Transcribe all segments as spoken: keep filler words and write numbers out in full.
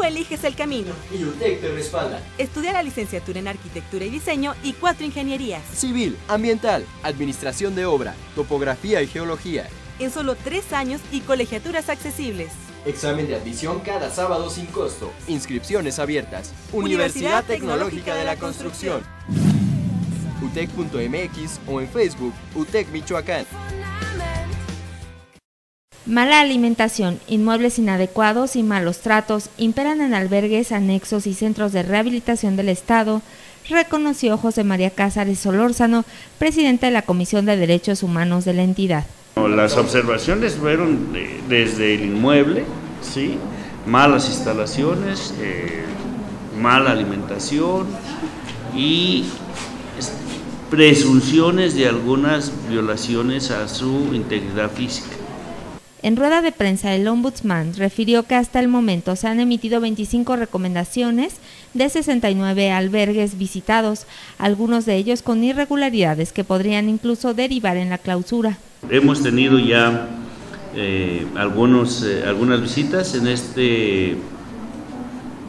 tú eliges el camino. Y UTEC te respalda. Estudia la licenciatura en Arquitectura y Diseño y cuatro ingenierías: Civil, Ambiental, Administración de Obra, Topografía y Geología. En solo tres años y colegiaturas accesibles. Examen de admisión cada sábado sin costo. Inscripciones abiertas. Universidad, Universidad Tecnológica de la Construcción. U T E C punto M X o en Facebook U T E C Michoacán. Mala alimentación, inmuebles inadecuados y malos tratos imperan en albergues, anexos y centros de rehabilitación del Estado, reconoció José María Cázares Solórzano, presidente de la Comisión de Derechos Humanos de la entidad. Las observaciones fueron de, desde el inmueble, ¿sí? Malas instalaciones, eh, mala alimentación y presunciones de algunas violaciones a su integridad física. En rueda de prensa, el Ombudsman refirió que hasta el momento se han emitido veinticinco recomendaciones de sesenta y nueve albergues visitados, algunos de ellos con irregularidades que podrían incluso derivar en la clausura. Hemos tenido ya eh, algunos, eh, algunas visitas, en este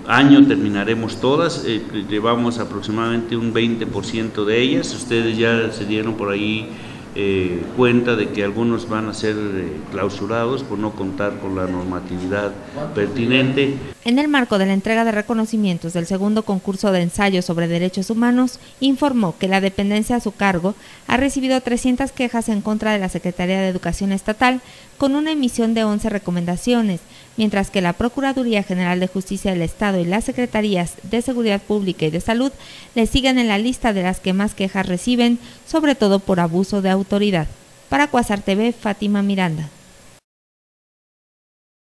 año terminaremos todas, eh, llevamos aproximadamente un veinte por ciento de ellas. Ustedes ya se dieron por ahí Eh, cuenta de que algunos van a ser eh, clausurados por no contar con la normatividad pertinente. En el marco de la entrega de reconocimientos del segundo concurso de ensayos sobre derechos humanos, informó que la dependencia a su cargo ha recibido trescientas quejas en contra de la Secretaría de Educación Estatal, con una emisión de once recomendaciones, mientras que la Procuraduría General de Justicia del Estado y las Secretarías de Seguridad Pública y de Salud le siguen en la lista de las que más quejas reciben, sobre todo por abuso de autoridad. Para Cuasar T V, Fátima Miranda.